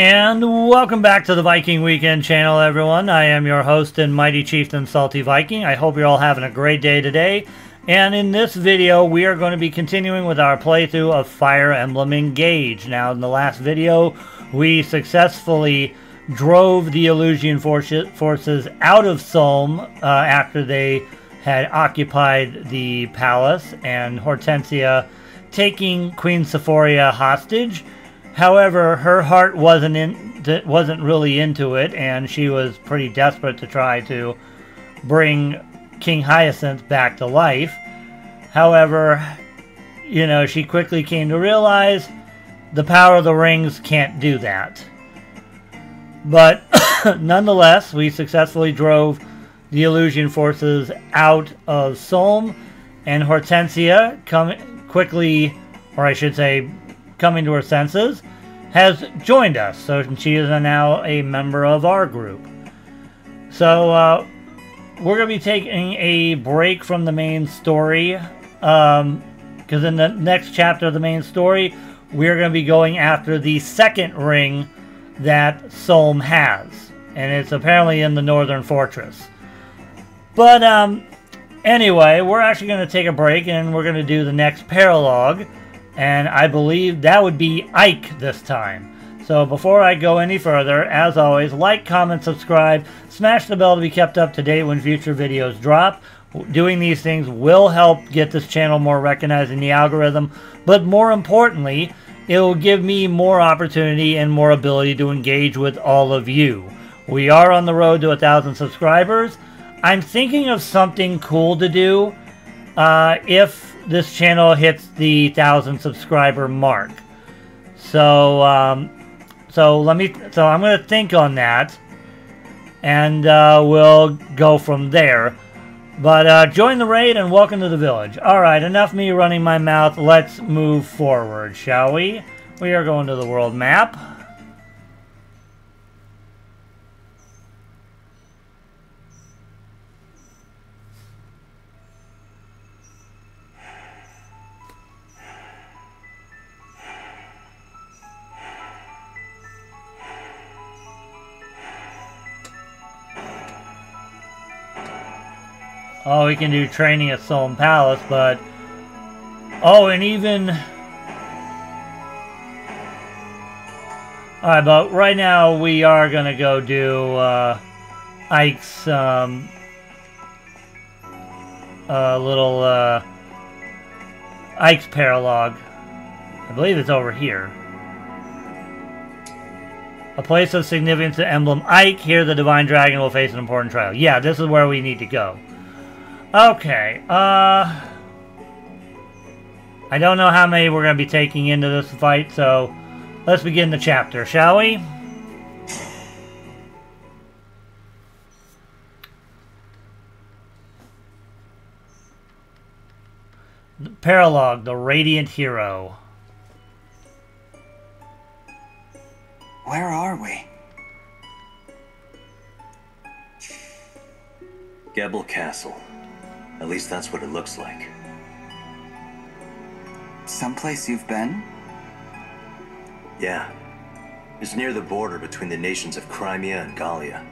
And welcome back to the Viking Weekend channel, everyone. I am your host and mighty chieftain, Salty Viking. I hope you're all having a great day today. And in this video, we are going to be continuing with our playthrough of Fire Emblem Engage. Now, in the last video, we successfully drove the Elusian forces out of Solm after they had occupied the palace, and Hortensia taking Queen Sephora hostage. However, her heart wasn't really into it, and she was pretty desperate to try to bring King Hyacinth back to life. However, you know, she quickly came to realize the power of the rings can't do that. But nonetheless, we successfully drove the Elusian forces out of Solm, and Hortensia coming to her senses, has joined us, so she is now a member of our group. So we're going to be taking a break from the main story, because in the next chapter of the main story, we're going to be going after the second ring that Solm has, and it's apparently in the Northern Fortress. But anyway, we're actually going to take a break, and we're going to do the next Paralogue. And I believe that would be Ike this time. So before I go any further, as always, like, comment, subscribe, smash the bell to be kept up to date when future videos drop. Doing these things will help get this channel more recognized in the algorithm, but more importantly, it will give me more opportunity and more ability to engage with all of you. We are on the road to 1,000 subscribers. I'm thinking of something cool to do if this channel hits the 1,000 subscriber mark. So I'm gonna think on that, and we'll go from there. But join the raid and welcome to the village. Alright, enough me running my mouth. Let's move forward, shall we? We are going to the world map. Oh, we can do training at Solm Palace, but... Oh, and even... Alright, but right now we are going to go do Ike's little Ike's Paralogue. I believe it's over here. A place of significance to Emblem Ike. Here the Divine Dragon will face an important trial. Yeah, this is where we need to go. Okay, I don't know how many we're going to be taking into this fight, so let's begin the chapter, shall we? Paralogue, The Radiant Hero. Where are we? Gebel Castle. At least that's what it looks like. Someplace you've been? Yeah. It's near the border between the nations of Crimea and Gallia.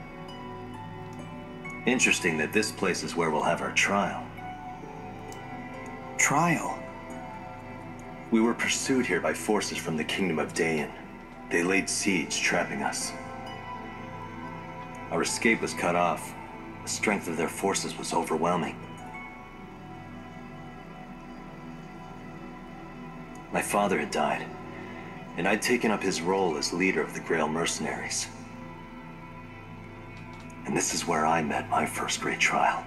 Interesting that this place is where we'll have our trial. Trial? We were pursued here by forces from the kingdom of Daein. They laid siege, trapping us. Our escape was cut off. The strength of their forces was overwhelming. My father had died, and I'd taken up his role as leader of the Greil Mercenaries. And this is where I met my first great trial.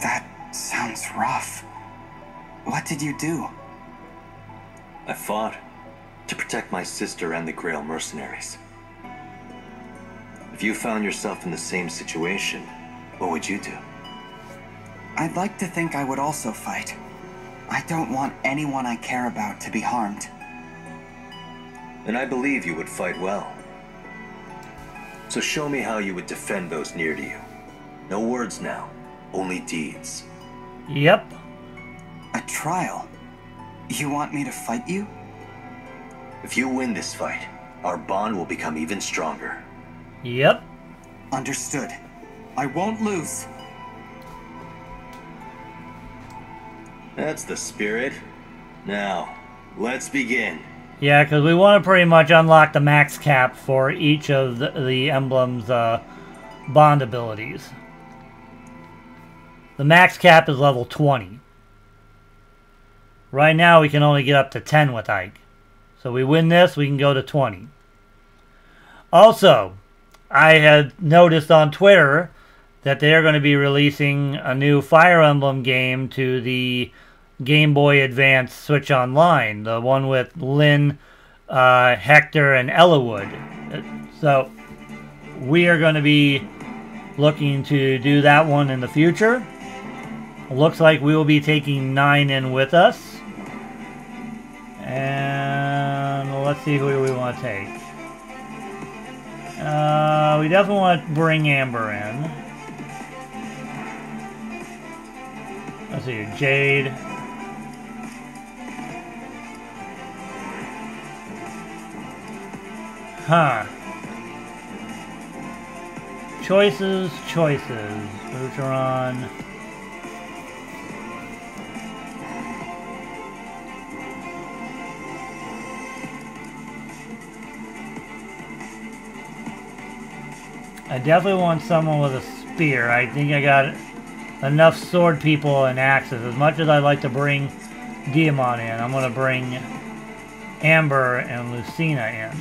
That sounds rough. What did you do? I fought to protect my sister and the Greil Mercenaries. If you found yourself in the same situation, what would you do? I'd like to think I would also fight. I don't want anyone I care about to be harmed. And I believe you would fight well. So show me how you would defend those near to you. No words now, only deeds. Yep. A trial? You want me to fight you? If you win this fight, our bond will become even stronger. Yep. Understood. I won't lose. That's the spirit. Now, let's begin. Yeah, because we want to pretty much unlock the max cap for each of the emblem's bond abilities. The max cap is level 20. Right now, we can only get up to 10 with Ike. So we win this, we can go to 20. Also, I had noticed on Twitter that they are going to be releasing a new Fire Emblem game to the Game Boy Advance Switch Online, the one with Lyn, Hector, and Eliwood. So we are going to be looking to do that one in the future. Looks like we will be taking 9 in with us. And let's see who we want to take. We definitely want to bring Amber in. Let's see, Jade. Huh. Choices, choices. Luteron. I definitely want someone with a spear. I think I got it. Enough sword people and axes. As much as I'd like to bring Diamond in, I'm going to bring Amber and Lucina in.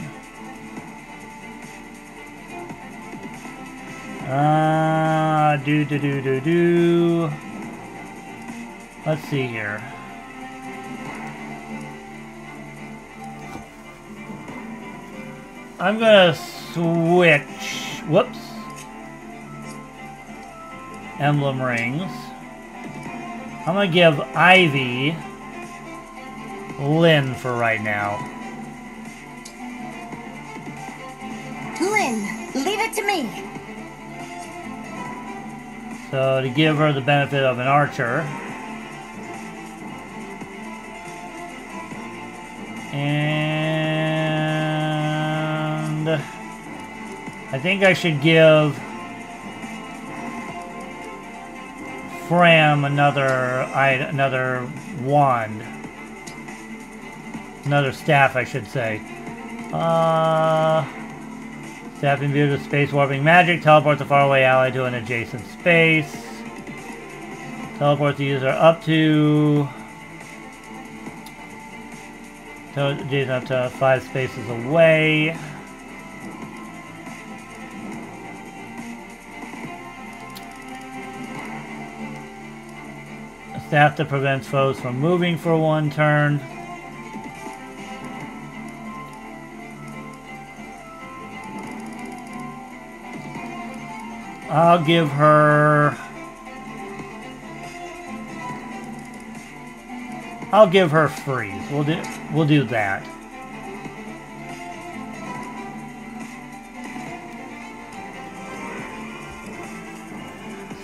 Let's see here. I'm going to switch. Whoops. Emblem rings. I'm gonna give Ivy Lyn for right now. Lyn, leave it to me. So to give her the benefit of an archer. And I think I should give Fram another wand, another staff, I should say. Staff imbued with space warping magic teleports a faraway ally to an adjacent space. Teleports the user up to 5 spaces away. Staff that prevents foes from moving for 1 turn. I'll give her... freeze. We'll do that.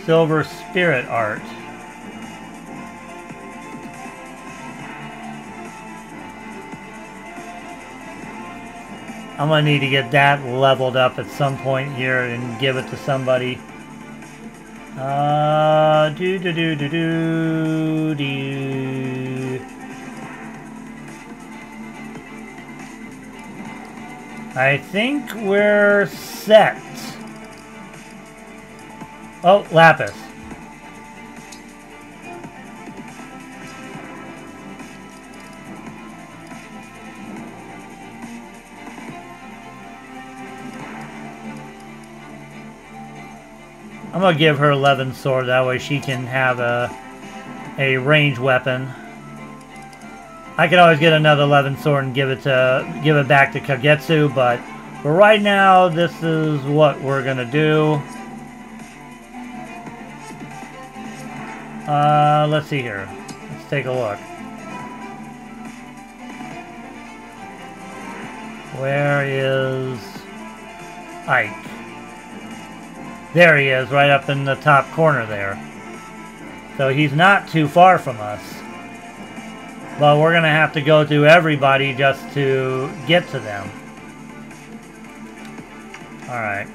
Silver Spirit Art. I'm going to need to get that leveled up at some point here and give it to somebody. I think we're set. Oh, Lapis. I'm going to give her Levin's sword, that way she can have a range weapon. I could always get another Levin's sword and give it back to Kagetsu, but for right now, this is what we're going to do. Let's see here. Let's take a look. Where is Ike? There he is, right up in the top corner there. So he's not too far from us. But we're going to have to go through everybody just to get to them. Alright.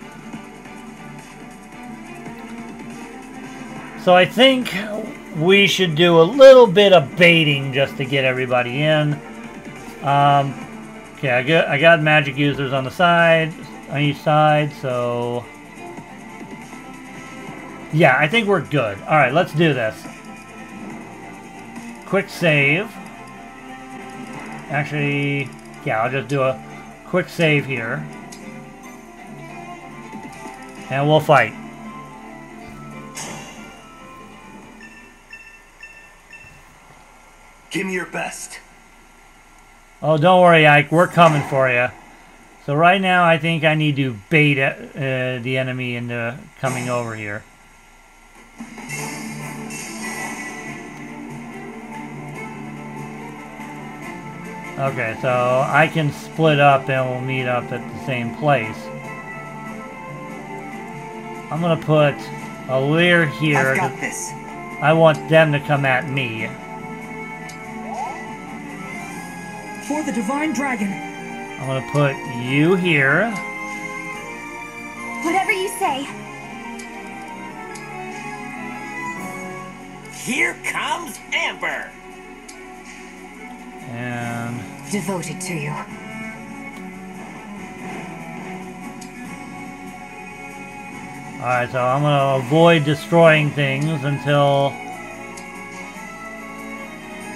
So I think we should do a little bit of baiting just to get everybody in. Okay, I got magic users on the side, on each side, so... yeah, I think we're good. Alright, let's do this. Quick save. Actually, yeah, I'll just do a quick save here. And we'll fight. Give me your best. Oh, don't worry, Ike. We're coming for you. So right now, I think I need to bait the enemy into coming over here. Okay, so I can split up and we'll meet up at the same place. I'm gonna put Alear here. I've got this. I want them to come at me. For the divine dragon. I'm gonna put you here. Whatever you say. Here comes Amber. And devoted to you. Alright, so I'm gonna avoid destroying things until it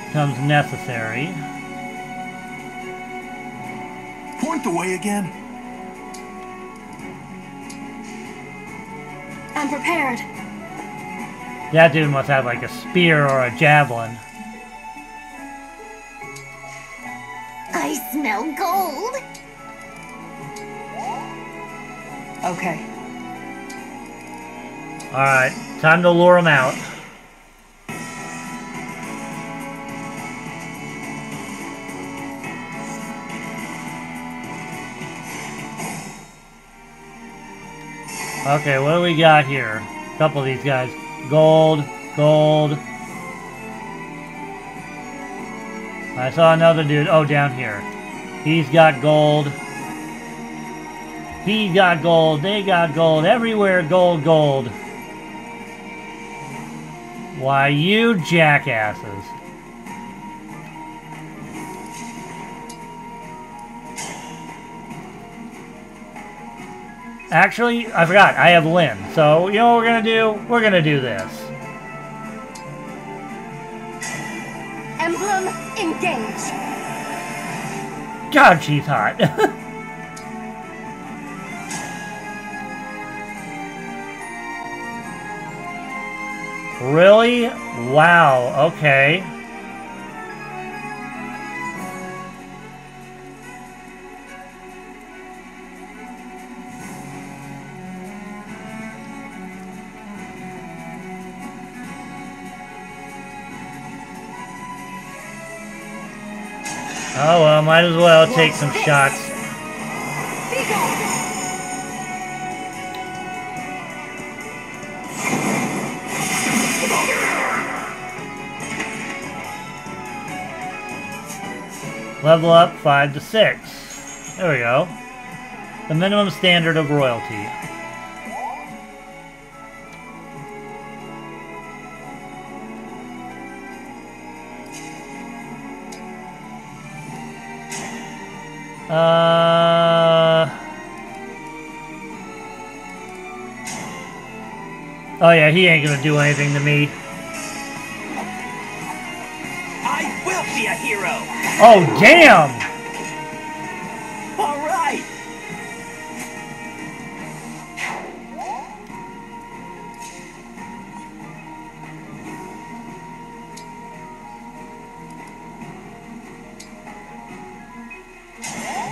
becomes necessary. Point the way again. I'm prepared. That dude must have like a spear or a javelin. I smell gold. Okay. Alright, time to lure him out. Okay, what do we got here? A couple of these guys. Gold, gold. I saw another dude. Oh, down here. He's got gold. He got gold. They got gold. Everywhere gold, gold. Why, you jackasses. Actually, I forgot. I have Lyn. So, you know what we're going to do? We're going to do this. Emblem engage. God, she's hot. Really? Wow, okay. Oh well, might as well take some shots. Level up 5 to 6. There we go. The minimum standard of royalty. Oh yeah, he ain't gonna do anything to me. I will be a hero. Oh, damn! All right.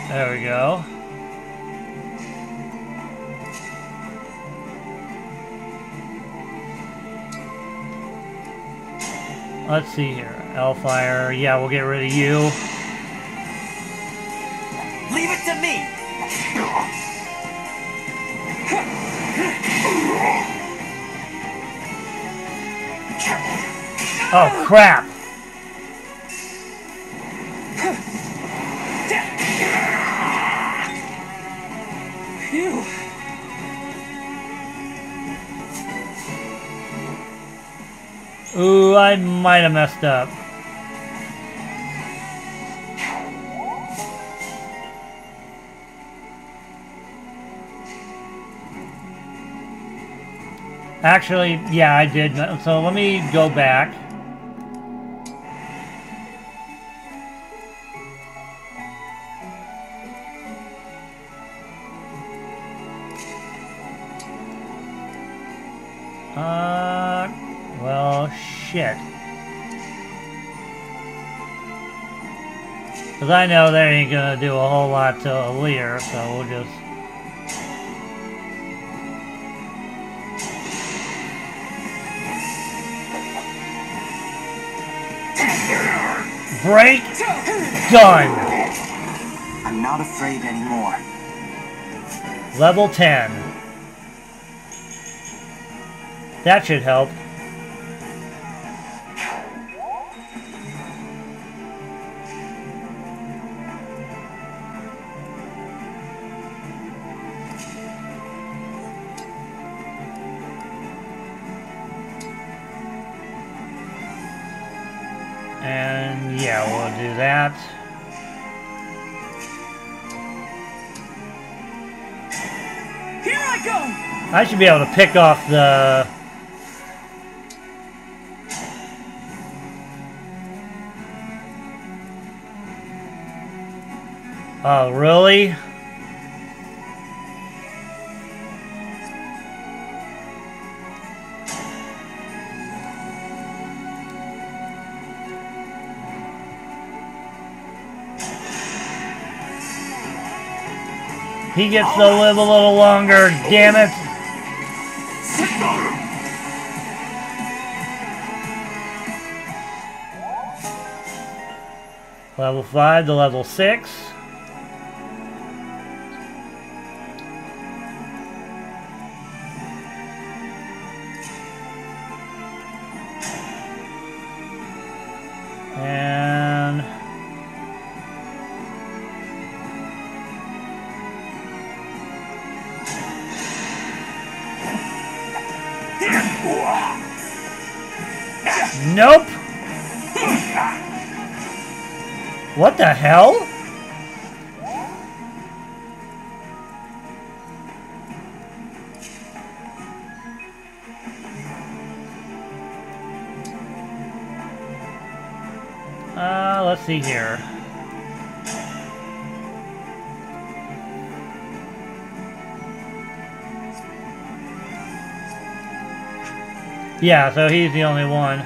There we go. Let's see here. Hellfire, yeah, we'll get rid of you. Leave it to me. Oh crap. Ooh, I might have messed up. Actually, yeah, I did. So let me go back. Well, shit. Because I know they ain't gonna do a whole lot to Alear, so we'll just... break. Done. I'm not afraid anymore. Level 10. That should help. That. Here I go. I should be able to pick off the... Oh, really? He gets to live a little longer, damn it! Level 5 to level 6. Nope! What the hell? Let's see here. Yeah, so he's the only one.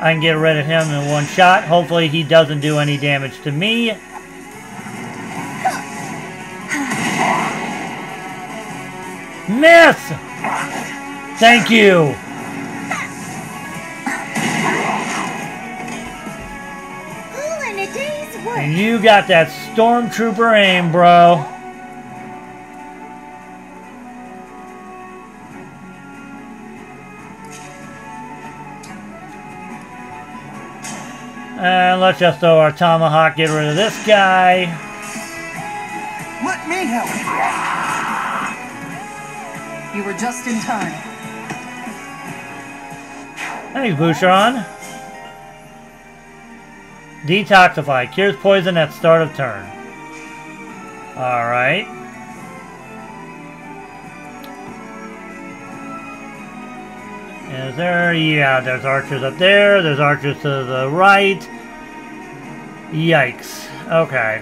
I can get rid of him in one shot. Hopefully he doesn't do any damage to me. Miss! Thank you! In a day's work. You got that stormtrooper aim, bro. And let's just throw our tomahawk, get rid of this guy. Let me help. You were just in time. Thanks, Boucheron. Detoxify. Cures poison at start of turn. Alright. Is there? Yeah, there's archers up there. There's archers to the right. Yikes. Okay.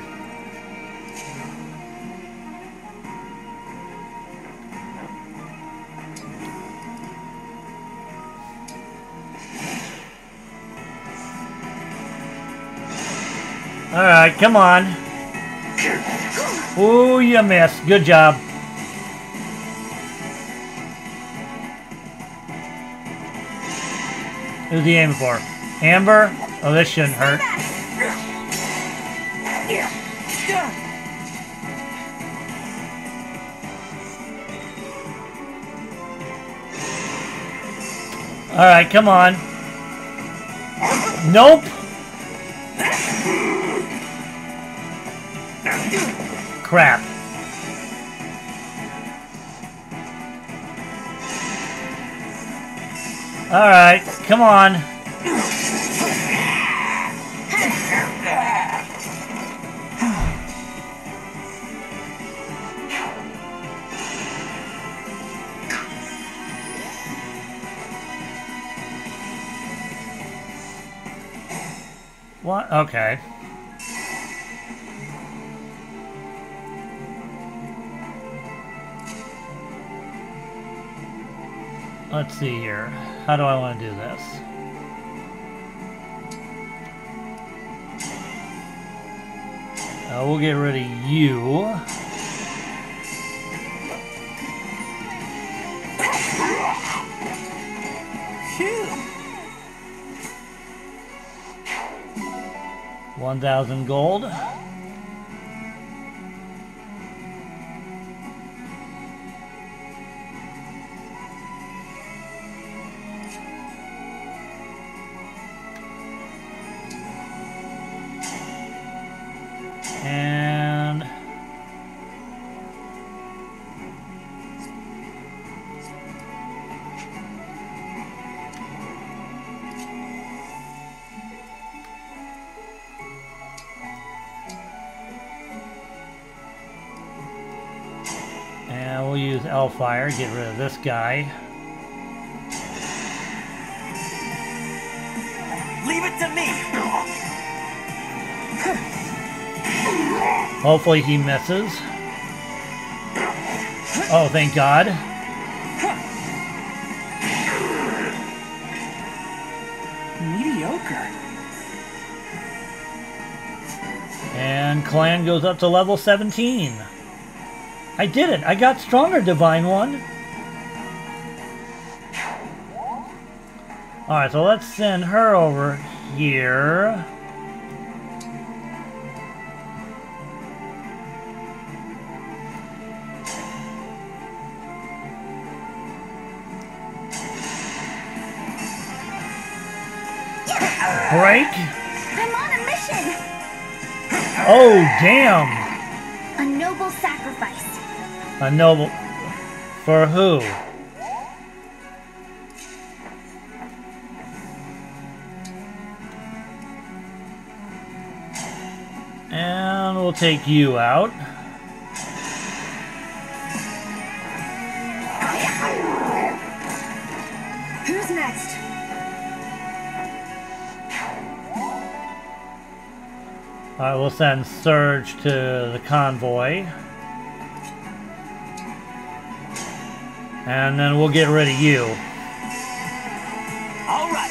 Alright, come on. Ooh, you missed. Good job. Who's he aiming for? Amber? Oh, this shouldn't hurt. Alright, come on. Nope! Crap. Alright, come on. What? Okay. Let's see here. How do I want to do this? We'll get rid of you. Phew. 1,000 gold. And we'll use Elfire, get rid of this guy. Leave it to me. Hopefully he misses. Oh, thank God. Mediocre. And Clan goes up to level 17. I did it. I got stronger, Divine One. Alright, so let's send her over here. Break? I'm on a mission. Oh, damn. A noble sacrifice. A noble... For who? And we'll take you out. Who's next? Alright, we'll send Surge to the convoy. And then we'll get rid of you. Alright.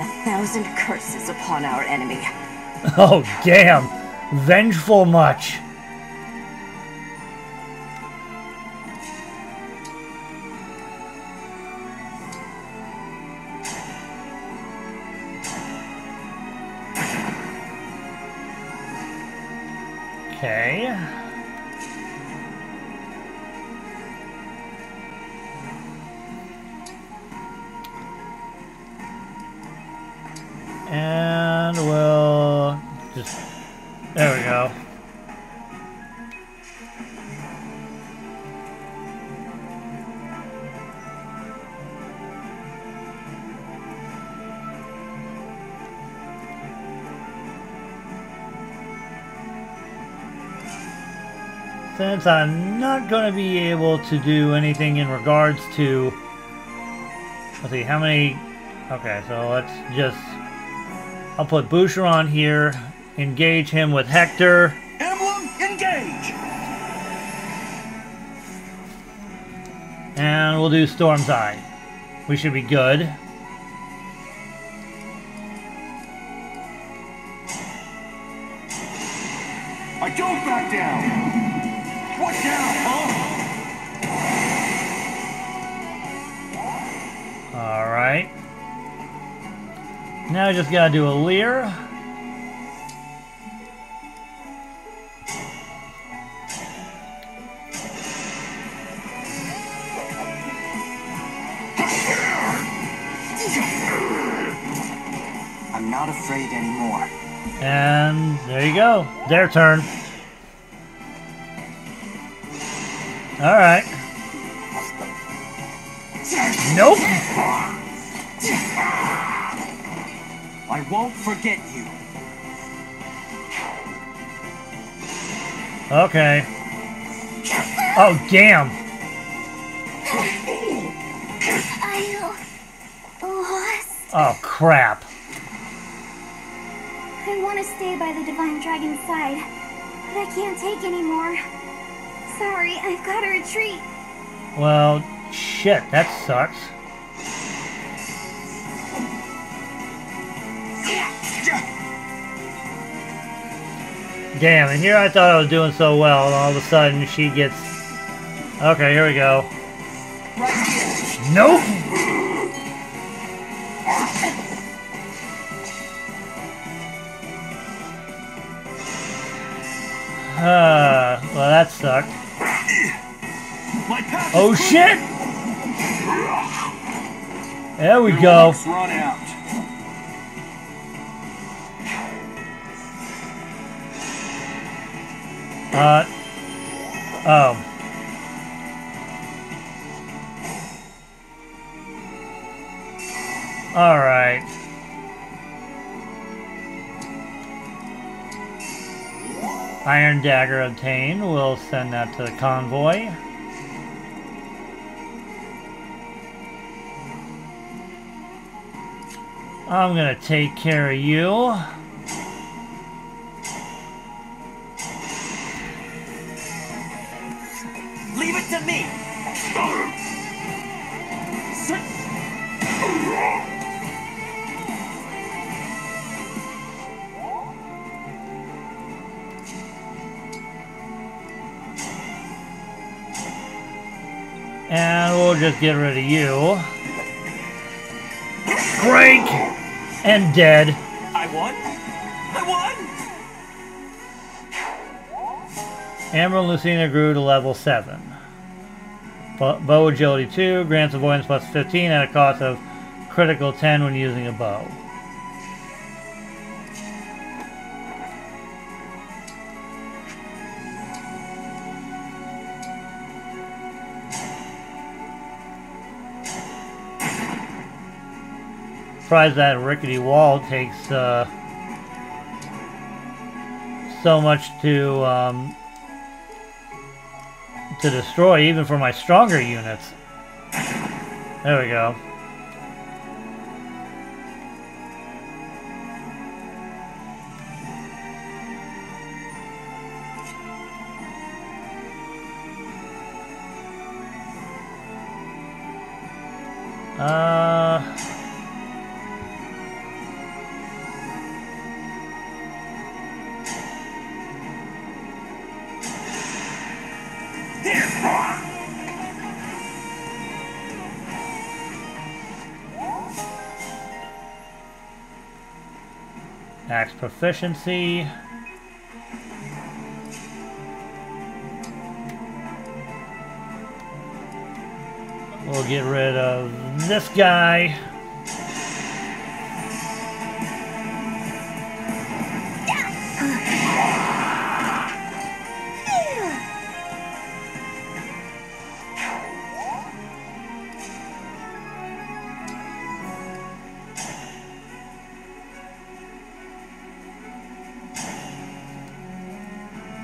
A thousand curses upon our enemy. Oh, damn. Vengeful much. Okay. And we'll just... There we go. Since I'm not going to be able to do anything in regards to... Let's see, how many... Okay, so let's just... I'll put Boucheron here, engage him with Hector. Emblem, engage! And we'll do Storm's Eye. We should be good. I don't back down! What now, huh? Alright. Now I just gotta do Alear. I'm not afraid anymore. And there you go. Their turn. All right. Nope. I won't forget you. Okay. Oh, damn. Oh, crap. I want to stay by the Divine Dragon's side, but I can't take anymore. Sorry, I've got to retreat. Well, shit, that sucks. Damn, and here I thought I was doing so well, and all of a sudden she gets... Okay, here we go. Nope! Well, that sucked. Oh, shit! There we go. Oh. Alright. Iron dagger obtained. We'll send that to the convoy. I'm gonna take care of you. Leave it to me. And we'll just get rid of you. Break! And dead. I won. Amber and Lucina grew to level 7. Bow agility 2, grants avoidance plus 15 at a cost of critical 10 when using a bow. Surprised that rickety wall takes so much to destroy, even for my stronger units. There we go. Axe proficiency. We'll get rid of this guy.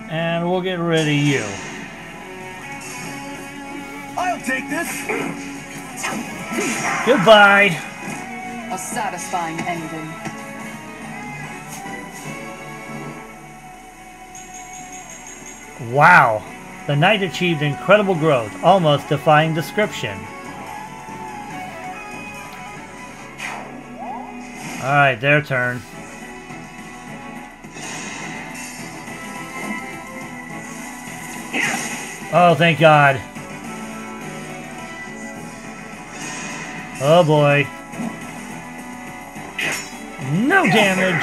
And we'll get rid of you. I'll take this. Goodbye. A satisfying ending. Wow. The knight achieved incredible growth, almost defying description. Alright, their turn. Oh, thank God. Oh, boy. No damage.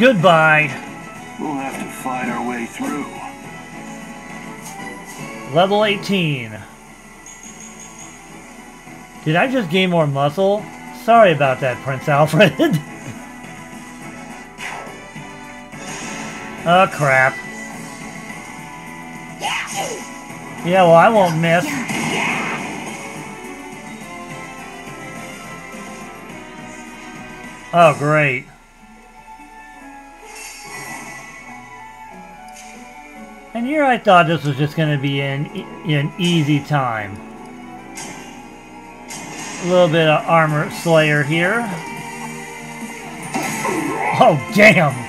Goodbye. We'll have to fight our way through. Level 18. Did I just gain more muscle? Sorry about that, Prince Alfred. Oh, crap. Yeah, well, I won't miss. Oh, great. And here I thought this was just going to be an easy time. A little bit of Armor Slayer here. Oh, damn!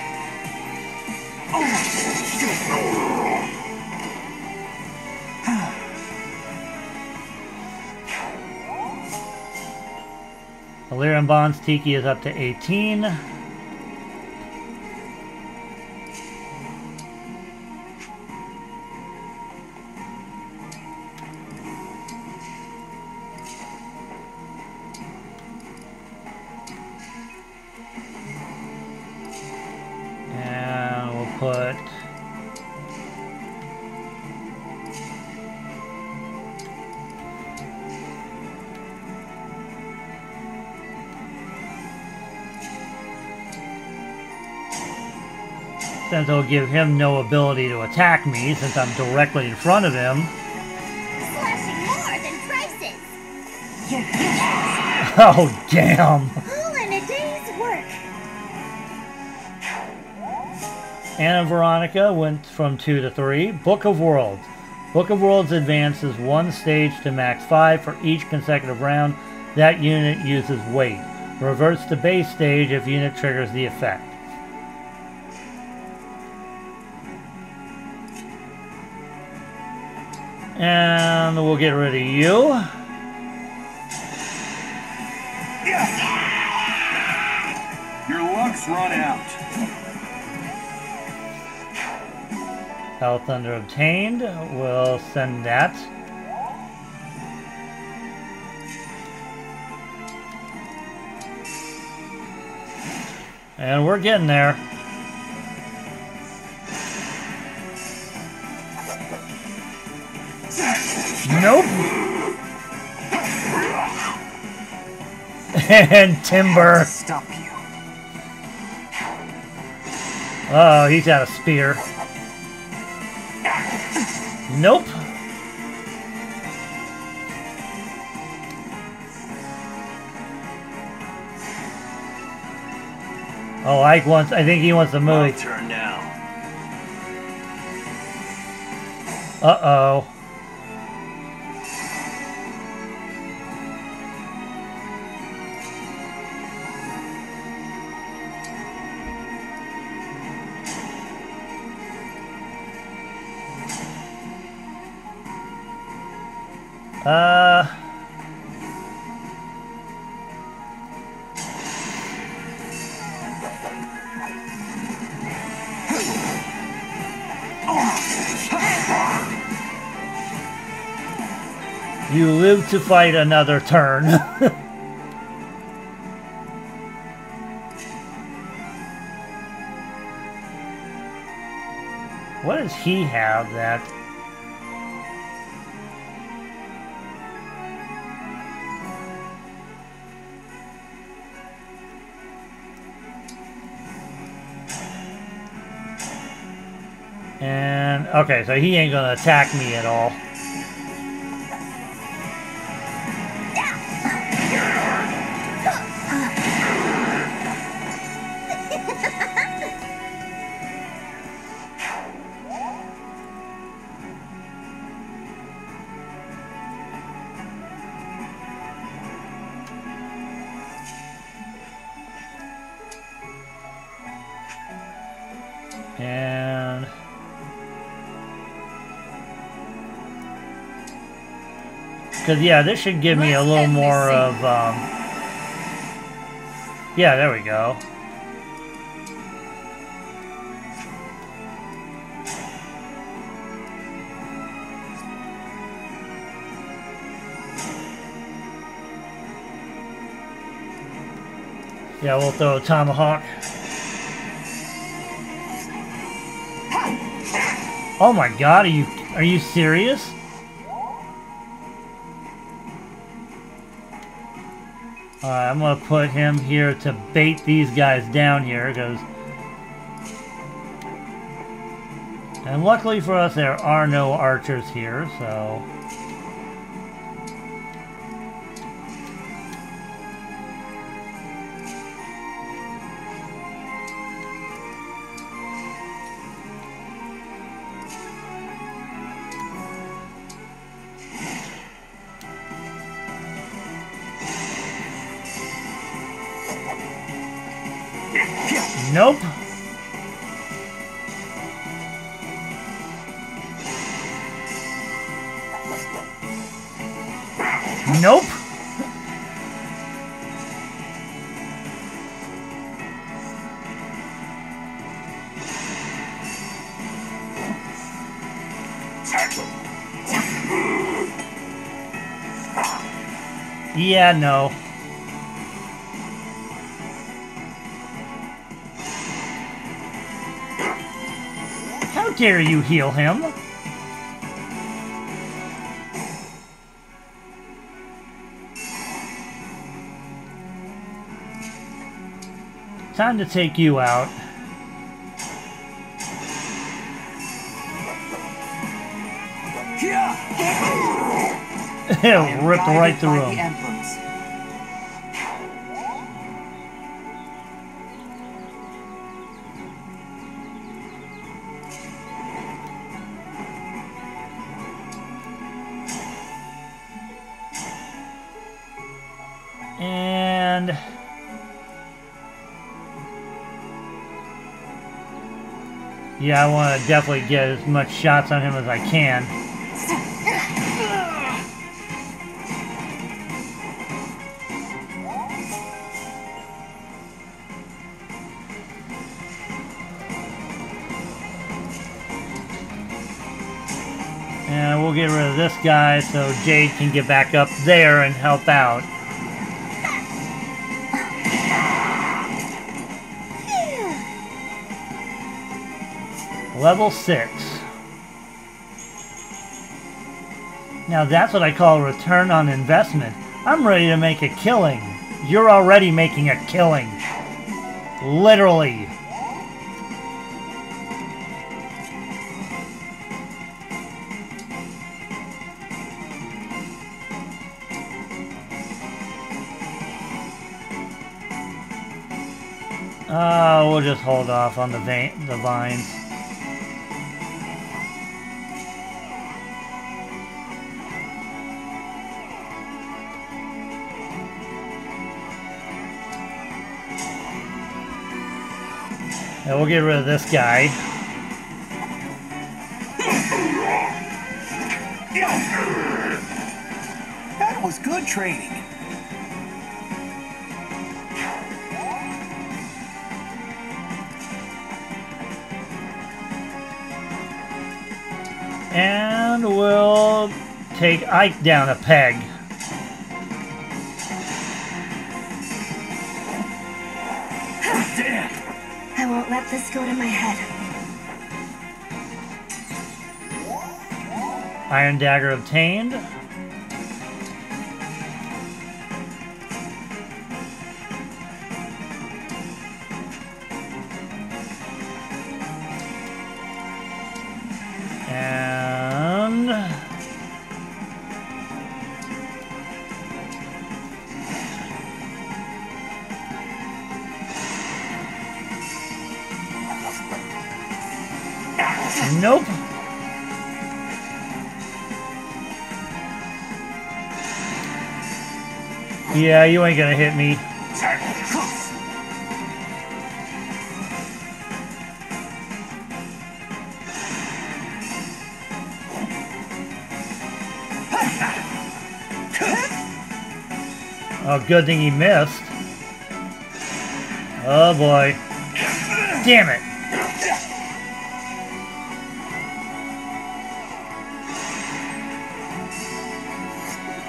Alear and Bonds Tiki is up to 18. Since it'll give him no ability to attack me, since I'm directly in front of him. Oh, damn! All in a day's work. Anna Veronica went from 2 to 3. Book of Worlds. Book of Worlds advances one stage to max 5 for each consecutive round that unit uses weight. Reverts to base stage if unit triggers the effect. And we'll get rid of you. Your luck's run out. Health under obtained. We'll send that. And we're getting there. Nope. And Timber. Stop you. Oh, he's out of spear. Nope. Oh, Ike wants. I think he wants the movie. Turn now. Uh oh. You live to fight another turn. What does he have that? And, okay, so he ain't gonna attack me at all. And... because, yeah, this should give me a little more of, yeah, there we go. Yeah, we'll throw a tomahawk. Oh my god, are you serious? I'm going to put him here to bait these guys down here, because... And luckily for us, there are no archers here, so... Nope. Nope. Yeah, no. Dare you heal him? Time to take you out. It ripped right through him. Yeah, I want to definitely get as much shots on him as I can. And we'll get rid of this guy so Jade can get back up there and help out. Level 6. Now that's what I call return on investment. I'm ready to make a killing. You're already making a killing. Literally. We'll just hold off on the vines. And we'll get rid of this guy. That was good training. And we'll take Ike down a peg. Let this go to my head. Iron dagger obtained. And nope. Yeah, you ain't gonna hit me. Oh, good thing he missed. Oh boy. Damn it.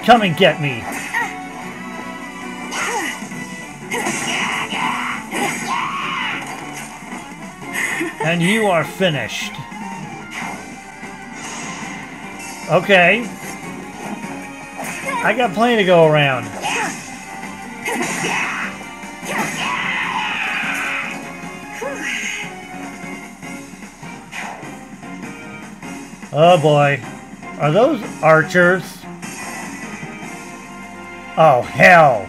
Come and get me. And you are finished. Okay. I got plenty to go around. Oh boy. Are those archers? Oh, hell.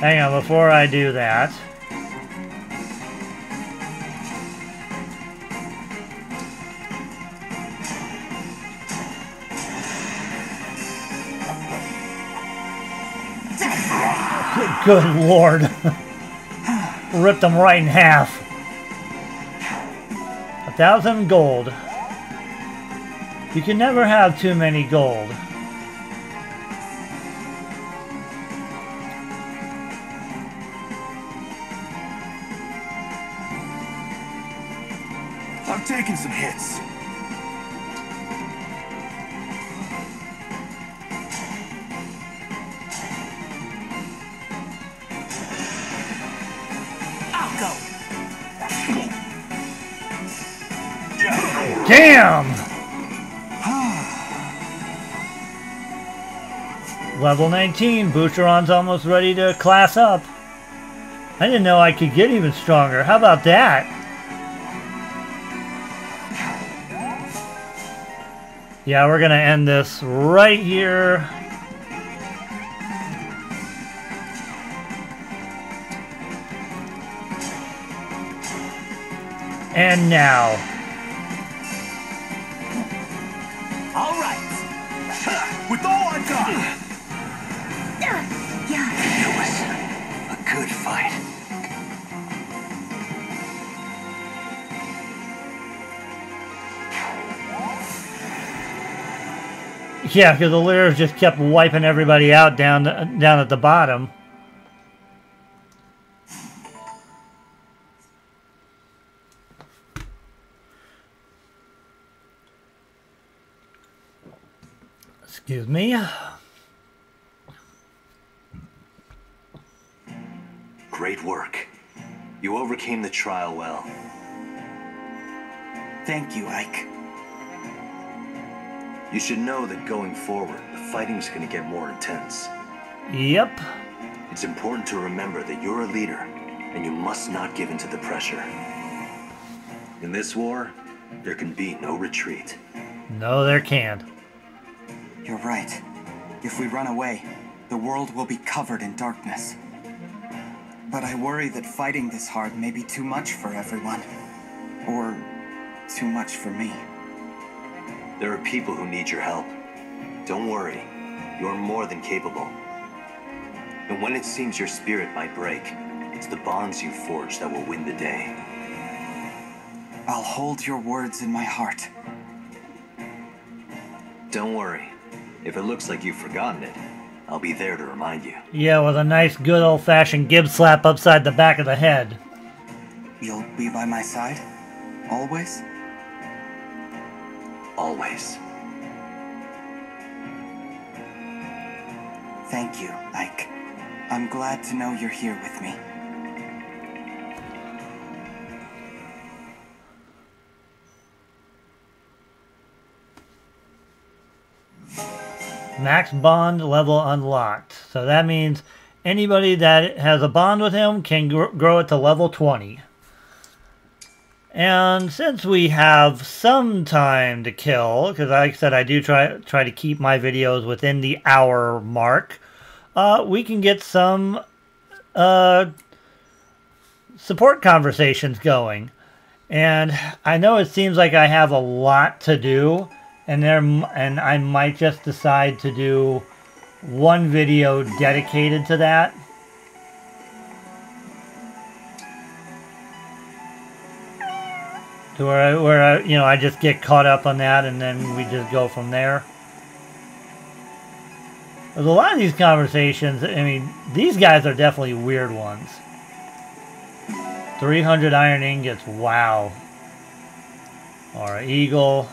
Hang on, before I do that. Good lord. Ripped them right in half. 1,000 gold. You can never have too many gold. I'm taking some hits. Damn! Level 19. Boucheron's almost ready to class up. I didn't know I could get even stronger. How about that? Yeah, we're gonna end this right here. And now... Yeah, because the Alear just kept wiping everybody out down at the bottom. Excuse me. Great work. You overcame the trial well. Thank you, Ike. You should know that going forward, the fighting's gonna get more intense. Yep. It's important to remember that you're a leader, and you must not give in to the pressure. In this war, there can be no retreat. No, there can't. You're right. If we run away, the world will be covered in darkness. But I worry that fighting this hard may be too much for everyone, or too much for me. There are people who need your help. Don't worry, you're more than capable. And when it seems your spirit might break, it's the bonds you forge that will win the day. I'll hold your words in my heart. Don't worry. If it looks like you've forgotten it, I'll be there to remind you. Yeah, with a nice, good old-fashioned gib slap upside the back of the head. You'll be by my side? Always? Always. Thank you, Ike. I'm glad to know you're here with me. Max bond level unlocked. So that means anybody that has a bond with him can grow it to level 20. And since we have some time to kill, because like I said, I do try to keep my videos within the hour mark, we can get some support conversations going. And I know it seems like I have a lot to do, and I might just decide to do one video dedicated to that. So where I, you know, I just get caught up on that, and then we just go from there. There's a lot of these conversations. I mean, these guys are definitely weird ones. 300 iron ingots. Wow. Or an eagle.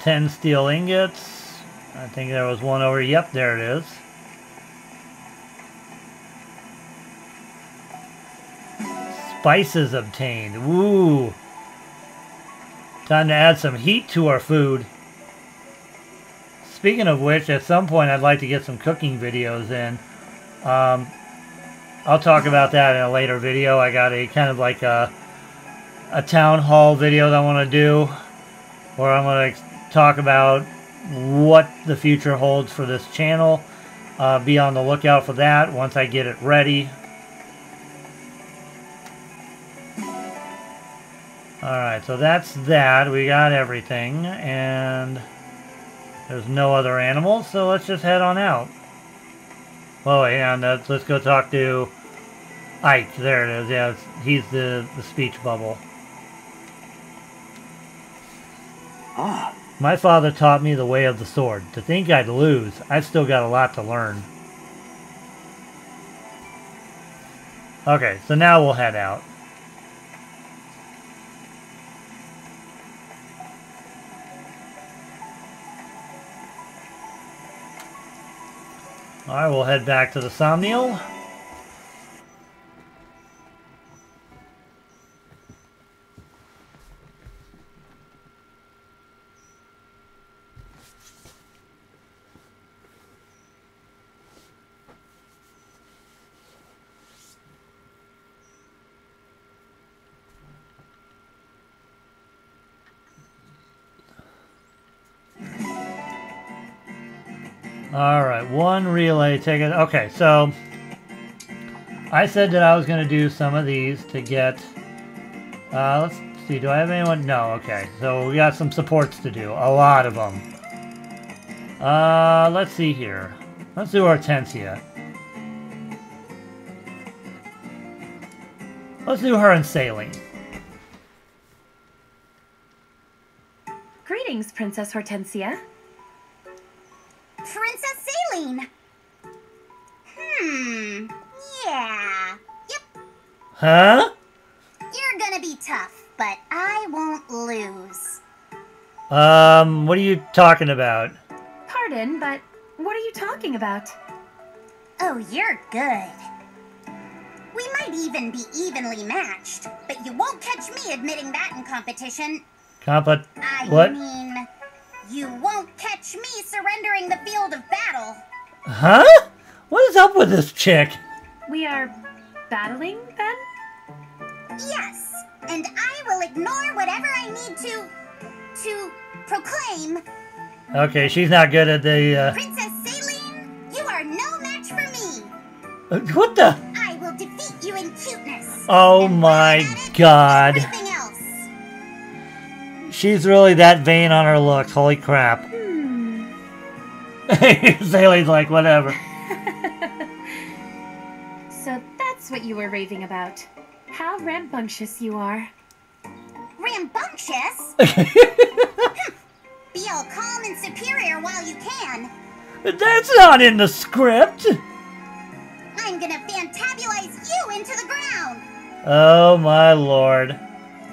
Ten steel ingots. I think there was one over. Yep, there it is. spices obtained. Ooh. Time to add some heat to our food. Speaking of which, at some point I'd like to get some cooking videos in. I'll talk about that in a later video. I got a kind of like a town hall video that I want to do, where I'm going to talk about what the future holds for this channel. Be on the lookout for that once I get it ready. Alright, so that's that. We got everything, and there's no other animals, so let's just head on out. Well, and let's go talk to Ike. There it is. Yeah, he's the speech bubble. Ah. My father taught me the way of the sword. To think I'd lose, I've still got a lot to learn. Okay, so now we'll head out. Alright, we'll head back to the Somnial. Alright, one relay ticket. Okay, so I said that I was going to do some of these to get... let's see, do I have anyone? No, okay. So we got some supports to do. A lot of them. Let's see here. Let's do Hortensia. Let's do her and Sailing. Greetings, Princess Hortensia. Princess Celine. Yeah. Yep. Huh? You're gonna be tough, but I won't lose. What are you talking about? Pardon, but what are you talking about? Oh, you're good. We might even be evenly matched, but you won't catch me admitting that in competition. You won't catch me surrendering the field of battle. Huh? What is up with this chick? We are battling, then? Yes, and I will ignore whatever I need to proclaim. Okay, she's not good at the, Princess Celine, you are no match for me. What the? I will defeat you in cuteness. Oh my god. She's really that vain on her looks. Holy crap. Sally's like, whatever. So that's what you were raving about. How rambunctious you are. Rambunctious? Be all calm and superior while you can. That's not in the script. I'm gonna fantabulize you into the ground. Oh my lord.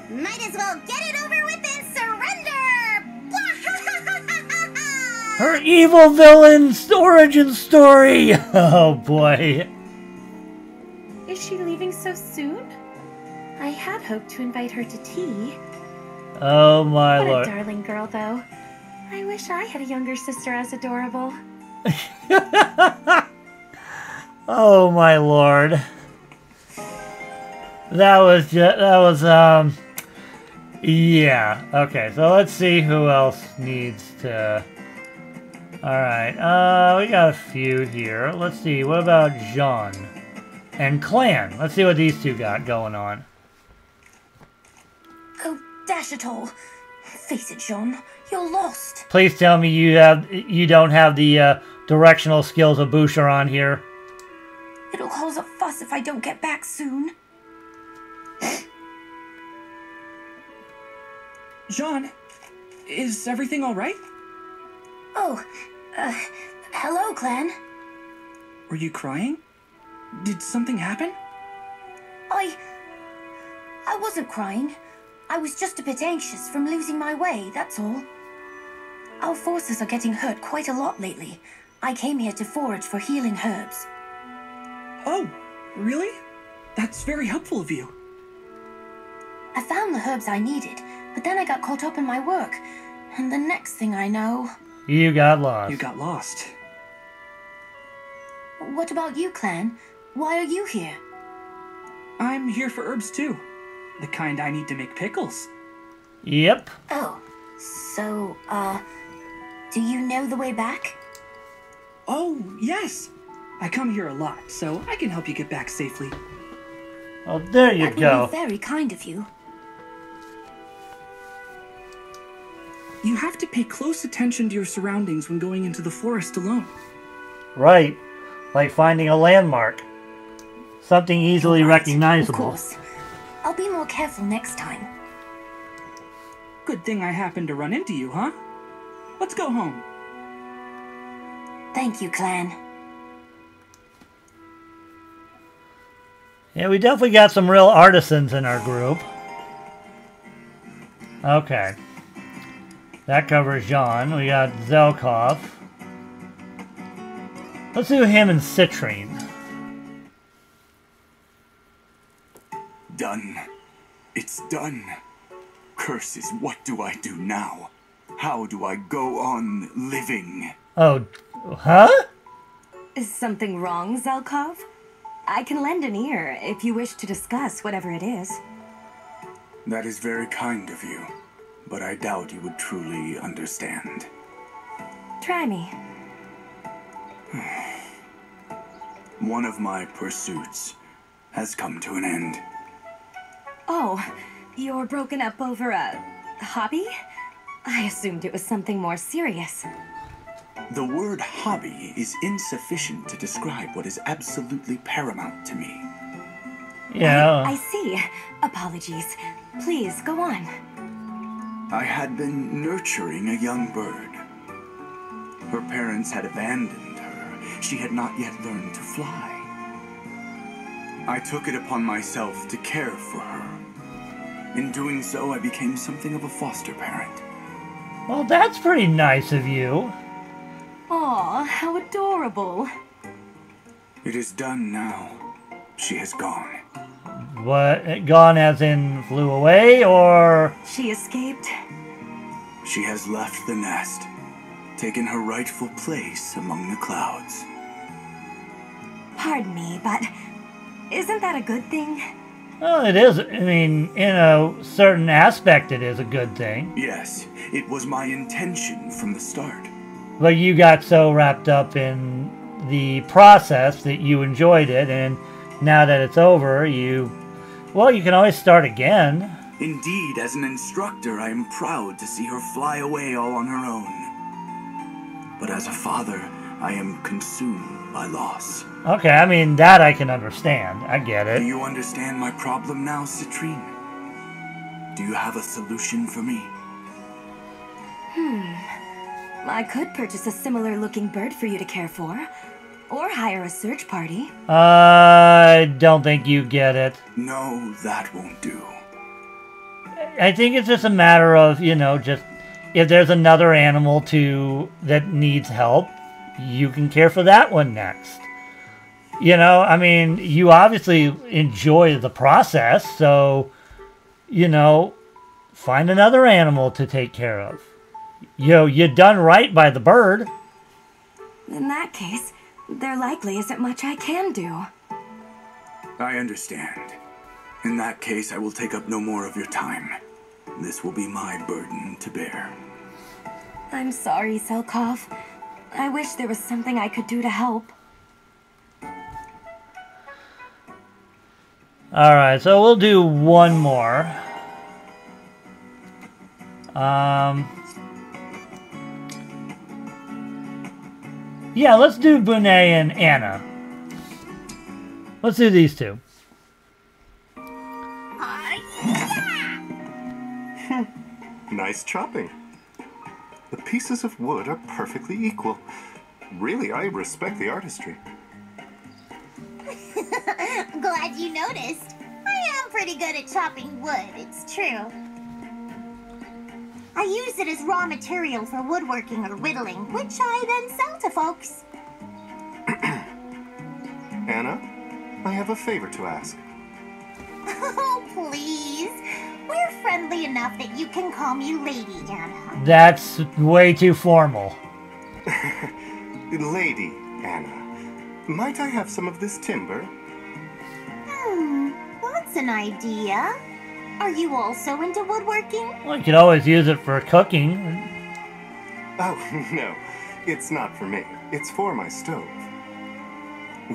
Might as well get it over with. Her evil villain's origin story! Oh boy. Is she leaving so soon? I had hoped to invite her to tea. Oh my lord. What a darling girl, though. I wish I had a younger sister as adorable. Oh my lord. That was just, yeah. Okay, so let's see who else needs to... Alright, we got a few here. Let's see, what about Jean? And Clan. Let's see what these two got going on. Oh, dash it all. Face it, Jean. You're lost. Please tell me you don't have the directional skills of Boucheron here. It'll cause a fuss if I don't get back soon. Jean, is everything alright? Oh, hello, Clan. Were you crying? Did something happen? I wasn't crying. I was just a bit anxious from losing my way, that's all. Our forces are getting hurt quite a lot lately. I came here to forage for healing herbs. Oh, really? That's very helpful of you. I found the herbs I needed, but then I got caught up in my work, and the next thing I know... You got lost. You got lost. What about you, Clan? Why are you here? I'm here for herbs, too. The kind I need to make pickles. Yep. Oh, so, do you know the way back? Oh, yes. I come here a lot, so I can help you get back safely. Oh, there you go. That would be very kind of you. You have to pay close attention to your surroundings when going into the forest alone. Right. Like finding a landmark. Something easily recognizable. Of course. I'll be more careful next time. Good thing I happened to run into you, huh? Let's go home. Thank you, Clan. Yeah, we definitely got some real artisans in our group. Okay. That covers Jean. We got Zelkov. Let's do him and Citrinne. Done. It's done. Curses, what do I do now? How do I go on living? Oh, huh? Is something wrong, Zelkov? I can lend an ear if you wish to discuss whatever it is. That is very kind of you, but I doubt you would truly understand. Try me. One of my pursuits has come to an end. Oh, you're broken up over a hobby? I assumed it was something more serious. The word hobby is insufficient to describe what is absolutely paramount to me. Yeah. I see. Apologies. Please, go on. I had been nurturing a young bird. Her parents had abandoned her. She had not yet learned to fly. I took it upon myself to care for her. In doing so, I became something of a foster parent. Well, that's pretty nice of you. Aw, how adorable. It is done now. She has gone. What? Gone as in flew away, or...? She escaped. She has left the nest, taken her rightful place among the clouds. Pardon me, but... Isn't that a good thing? Well, it is. I mean, in a certain aspect, it is a good thing. Yes, it was my intention from the start. But you got so wrapped up in the process that you enjoyed it, and now that it's over, you can always start again. Indeed, as an instructor, I am proud to see her fly away all on her own. But as a father, I am consumed by loss. Okay, I mean, that I can understand. I get it. Do you understand my problem now, Citrinne? Do you have a solution for me? I could purchase a similar-looking bird for you to care for. Or hire a search party. I don't think you get it. No, that won't do. I think it's just a matter of, you know, just... If there's another animal, too, that needs help, you can care for that one next. You know, I mean, you obviously enjoy the process, so, you know, find another animal to take care of. You know, you're done right by the bird. In that case, there likely isn't much I can do. I understand. In that case, I will take up no more of your time. This will be my burden to bear. I'm sorry, Zelkov. I wish there was something I could do to help. Alright, so we'll do one more. Yeah, let's do Bonet and Anna. Let's do these two. Yeah. Nice chopping. The pieces of wood are perfectly equal. Really, I respect the artistry. Glad you noticed. I am pretty good at chopping wood, it's true. I use it as raw material for woodworking or whittling, which I then sell to folks. Anna, I have a favor to ask. Oh, please. friendly enough that you can call me Lady, Anna. That's way too formal. Lady Anna, might I have some of this timber? Hmm, that's an idea. Are you also into woodworking? Well, you could always use it for cooking. Oh, no. It's not for me. It's for my stove.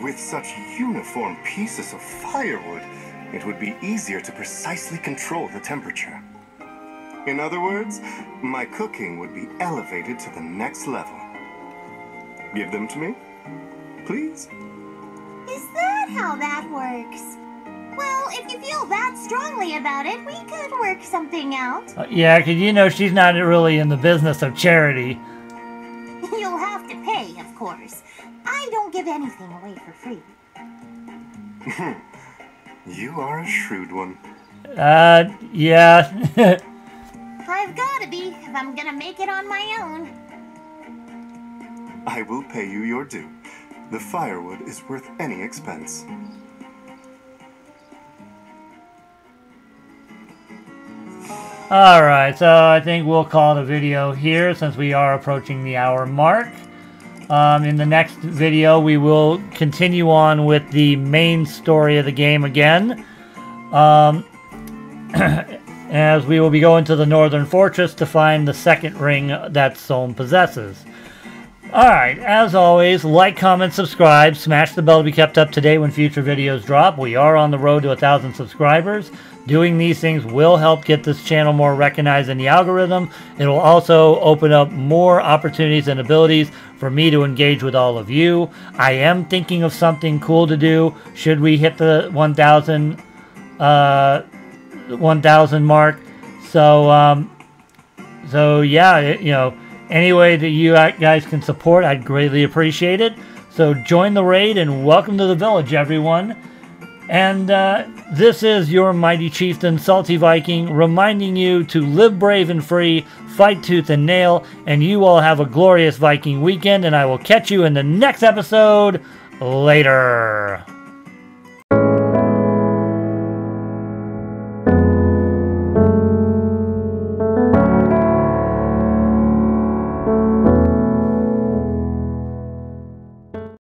With such uniform pieces of firewood, it would be easier to precisely control the temperature. In other words, my cooking would be elevated to the next level. Give them to me, please? Is that how that works? Well, if you feel that strongly about it, we could work something out. Yeah, because you know she's not really in the business of charity. You'll have to pay, of course. I don't give anything away for free. You are a shrewd one. Yeah. I've got to be if I'm going to make it on my own. I will pay you your due. The firewood is worth any expense. Alright, so I think we'll call the video here since we are approaching the hour mark. In the next video, we will continue on with the main story of the game again. As we will be going to the Northern Fortress to find the second ring that Solm possesses. Alright, as always, like, comment, subscribe, smash the bell to be kept up to date when future videos drop. We are on the road to 1,000 subscribers. Doing these things will help get this channel more recognized in the algorithm. It will also open up more opportunities and abilities for me to engage with all of you. I am thinking of something cool to do. Should we hit the 1,000 mark? So, yeah, you know, any way that you guys can support, I'd greatly appreciate it. So join the raid and welcome to the village, everyone. And this is your mighty chieftain, Salty Viking, reminding you to live brave and free, fight tooth and nail, and you all have a glorious Viking weekend, and I will catch you in the next episode. Later.